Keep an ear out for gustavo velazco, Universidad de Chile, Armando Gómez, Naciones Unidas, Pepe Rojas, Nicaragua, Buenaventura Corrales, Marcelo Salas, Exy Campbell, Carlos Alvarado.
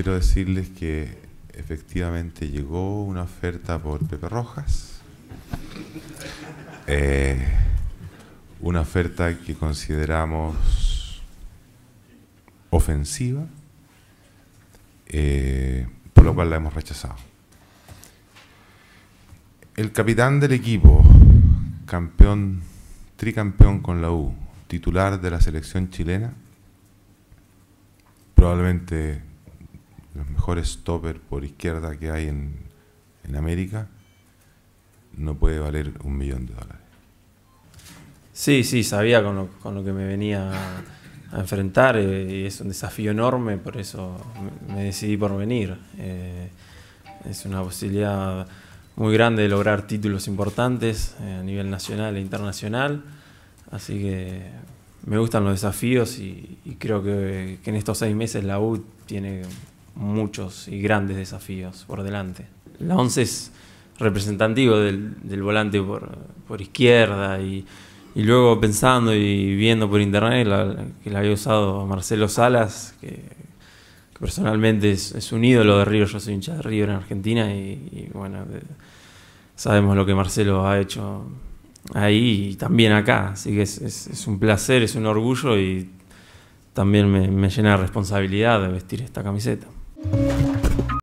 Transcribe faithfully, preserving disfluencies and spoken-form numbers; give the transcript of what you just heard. quiero decirles que efectivamente llegó una oferta por Pepe Rojas, eh, una oferta que consideramos ofensiva, eh, por lo cual la hemos rechazado. El capitán del equipo, campeón, tricampeón con la U, titular de la selección chilena, probablemente los mejores stoppers por izquierda que hay en, en América, no puede valer un millón de dólares. Sí, sí, sabía con lo, con lo que me venía a enfrentar, eh, y es un desafío enorme, por eso me decidí por venir. Eh, es una posibilidad muy grande de lograr títulos importantes eh, a nivel nacional e internacional, así que me gustan los desafíos y, y creo que, que en estos seis meses la U tiene muchos y grandes desafíos por delante. La once es representativo del, del volante por, por izquierda y, y luego pensando y viendo por internet la, que la había usado Marcelo Salas, que, que personalmente es, es un ídolo de River. Yo soy hincha de River en Argentina y, y bueno, sabemos lo que Marcelo ha hecho ahí y también acá, así que es, es, es un placer, es un orgullo y también me, me llena de responsabilidad de vestir esta camiseta.